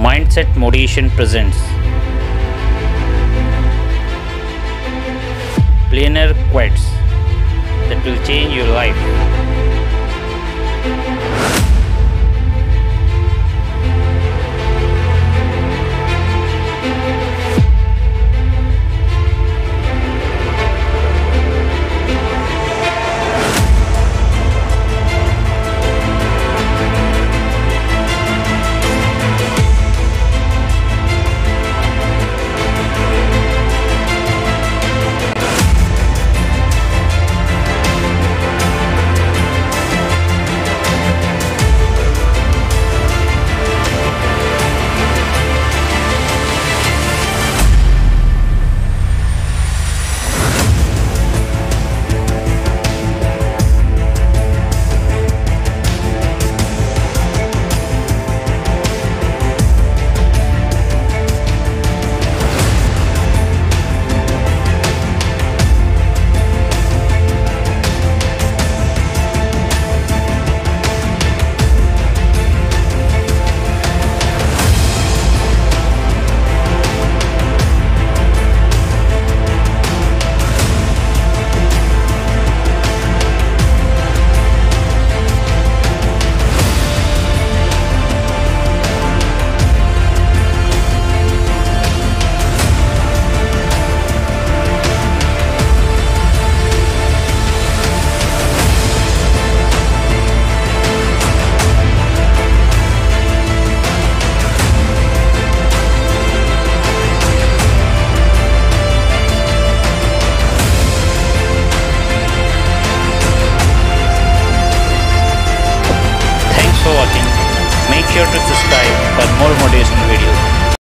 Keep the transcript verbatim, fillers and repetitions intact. Mindset Motivation presents Planar Quotes that will change your life. Make sure to subscribe for more motivation.